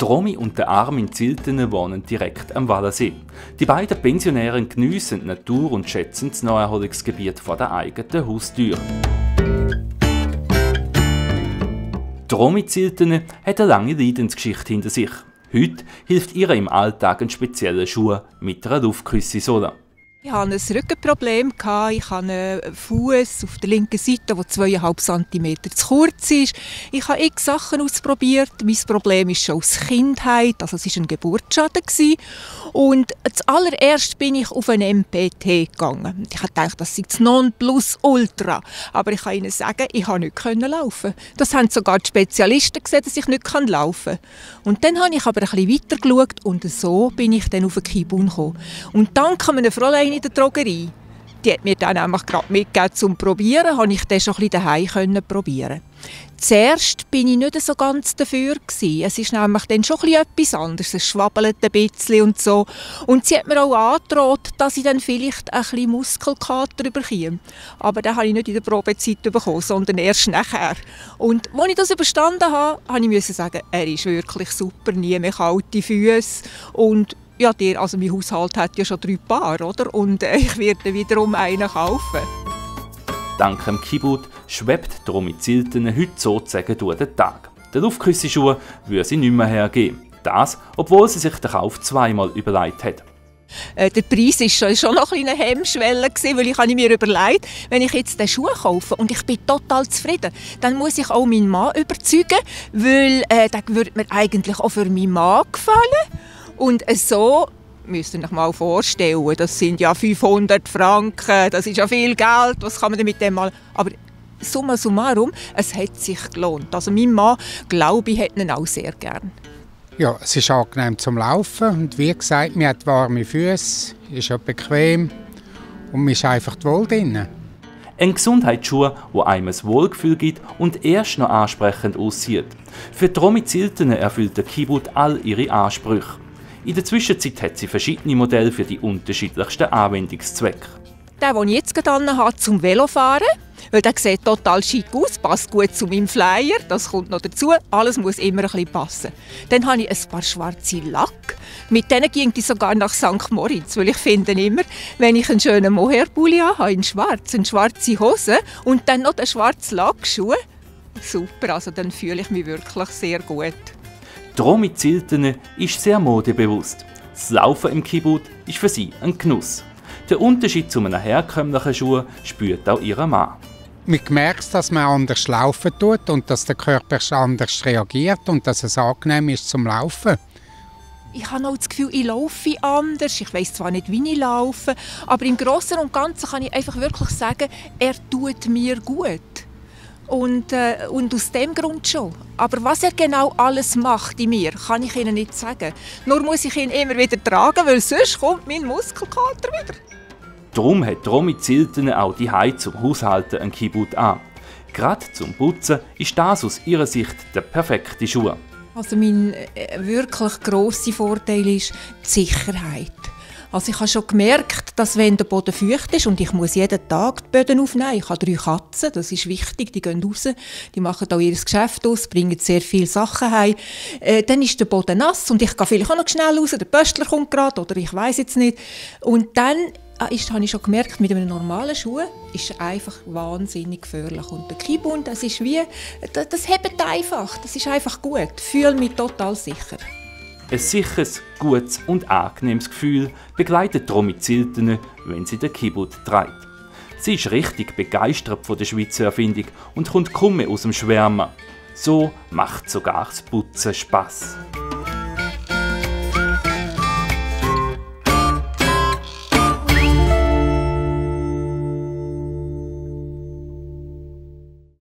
Die Romy und der Armin Ziltener wohnen direkt am Wallersee. Die beiden Pensionäre geniessen die Natur und schätzen das Naherholungsgebiet vor der eigenen Haustür. Die Romy Ziltener hat eine lange Leidensgeschichte hinter sich. Heute hilft ihr im Alltag ein spezieller Schuh mit einer Luftkusssohle. Ich hatte ein Rückenproblem, ich hatte einen Fuß auf der linken Seite, der 2,5 cm zu kurz ist. Ich habe x Sachen ausprobiert. Mein Problem ist schon aus Kindheit, also es war ein Geburtsschaden. Und zuallererst bin ich auf einen MPT gegangen. Ich dachte, das sei das Nonplusultra. Aber ich kann Ihnen sagen, ich konnte nicht laufen. Das haben sogar die Spezialisten gesehen, dass ich nicht laufen kann. Und dann habe ich aber ein bisschen weiter geschaut und so bin ich dann auf den Kibun gekommen. Und dann kam eine Fräulein in der Drogerie. Die hat mir dann einfach gerade mitgegeben zum Probieren, habe ich das schon ein bisschen daheim probieren. Zuerst bin ich nicht so ganz dafür gewesen. Es ist nämlich dann schon etwas anderes, es schwabbelt ein bisschen und so. Und sie hat mir auch angedroht, dass ich dann vielleicht ein bisschen Muskelkater überkomme. Aber das habe ich nicht in der Probezeit bekommen, sondern erst nachher. Und als ich das überstanden habe, musste ich sagen, er ist wirklich super, nie mehr kalte Füße und ja, also mein Haushalt hat ja schon 3 Paar, oder? Und ich werde wiederum einen kaufen. Dank dem kyBoot schwebt die Romy Ziltener heute sozusagen durch den Tag. Den Luftküssischuh würde sie nicht mehr hergeben. Das, obwohl sie sich den Kauf zweimal überlegt hat. Der Preis war schon noch eine Hemmschwelle, weil ich mir überlegt habe, wenn ich jetzt den Schuh kaufe und ich bin total zufrieden, dann muss ich auch meinen Mann überzeugen, weil der würde mir eigentlich auch für meinen Mann gefallen. Und so müsst ihr euch mal vorstellen, das sind ja 500 Franken, das ist ja viel Geld, was kann man denn mit dem mal... Aber summa summarum, es hat sich gelohnt. Also mein Mann, glaube ich, hat ihn auch sehr gern. Ja, es ist angenehm zum Laufen und wie gesagt, man hat warme Füße, ist ja bequem und man ist einfach wohl drin. Ein Gesundheitsschuh, der einem ein Wohlgefühl gibt und erst noch ansprechend aussieht. Für die Romy Ziltener erfüllt der kyBoot all ihre Ansprüche. In der Zwischenzeit hat sie verschiedene Modelle für die unterschiedlichsten Anwendungszwecke. Den, den ich jetzt getan habe, zum Velofahren, weil der sieht total schick aus, passt gut zu meinem Flyer, das kommt noch dazu, alles muss immer ein bisschen passen. Dann habe ich ein paar schwarze Lack, mit denen ging ich sogar nach St. Moritz, weil ich finde immer, wenn ich einen schönen Mohair-Pulli habe, in schwarz, eine schwarze Hose und dann noch den schwarzen Lackschuh, super, also dann fühle ich mich wirklich sehr gut. Die Romy Ziltener ist sehr modebewusst. Das Laufen im kyBoot ist für sie ein Genuss. Der Unterschied zu einem herkömmlichen Schuh spürt auch ihr Mann. Man merkt, dass man anders laufen tut und dass der Körper anders reagiert und dass es angenehm ist zum Laufen. Ich habe auch das Gefühl, ich laufe anders. Ich weiss zwar nicht, wie ich laufe, aber im Großen und Ganzen kann ich einfach wirklich sagen, er tut mir gut. Und aus dem Grund schon. Aber was er genau alles macht in mir, kann ich Ihnen nicht sagen. Nur muss ich ihn immer wieder tragen, weil sonst kommt mein Muskelkater wieder. Darum hat Romy Ziltener auch die Heiz zum Haushalten einen kyBoot an. Gerade zum Putzen ist das aus ihrer Sicht der perfekte Schuh. Also mein wirklich grosser Vorteil ist die Sicherheit. Also ich habe schon gemerkt, dass wenn der Boden feucht ist und ich muss jeden Tag die Böden aufnehmen, ich habe 3 Katzen, das ist wichtig, die gehen raus, die machen auch ihr Geschäft aus, bringen sehr viele Sachen heim, dann ist der Boden nass und ich gehe vielleicht auch noch schnell raus, der Pöstler kommt gerade oder ich weiss jetzt nicht. Und dann habe ich schon gemerkt, mit einem normalen Schuh ist einfach wahnsinnig gefährlich. Und der kyBoot, das ist wie, das hebt einfach, das ist einfach gut, ich fühle mich total sicher. Ein sicheres, gutes und angenehmes Gefühl begleitet Romy Ziltener, wenn sie den kyBoot trägt. Sie ist richtig begeistert von der Schweizer Erfindung und kommt kaum mehr aus dem Schwärmen. So macht sogar das Putzen Spass.